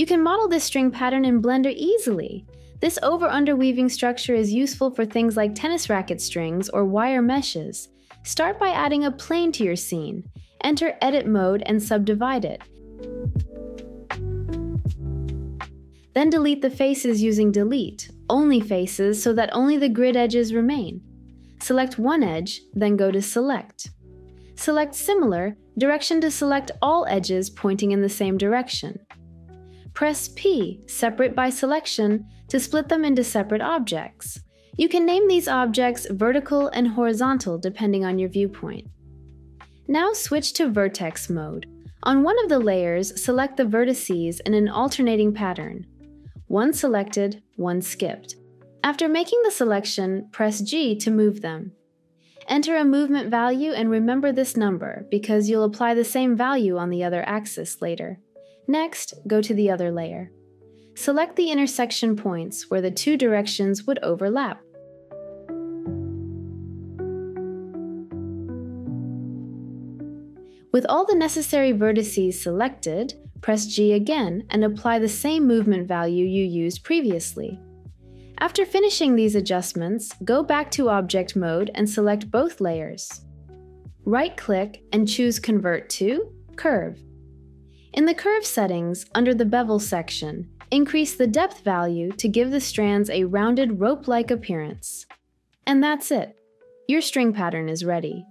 You can model this string pattern in Blender easily. This over-under weaving structure is useful for things like tennis racket strings or wire meshes. Start by adding a plane to your scene. Enter Edit Mode and subdivide it. Then delete the faces using Delete, Only Faces, so that only the grid edges remain. Select one edge, then go to Select. Select Similar, direction to select all edges pointing in the same direction. Press P, Separate by Selection, to split them into separate objects. You can name these objects vertical and horizontal depending on your viewpoint. Now switch to Vertex mode. On one of the layers, select the vertices in an alternating pattern. One selected, one skipped. After making the selection, press G to move them. Enter a movement value and remember this number because you'll apply the same value on the other axis later. Next, go to the other layer. Select the intersection points where the two directions would overlap. With all the necessary vertices selected, press G again and apply the same movement value you used previously. After finishing these adjustments, go back to Object Mode and select both layers. Right-click and choose Convert to Curve. In the Curve settings, under the Bevel section, increase the depth value to give the strands a rounded rope-like appearance. And that's it. Your string pattern is ready.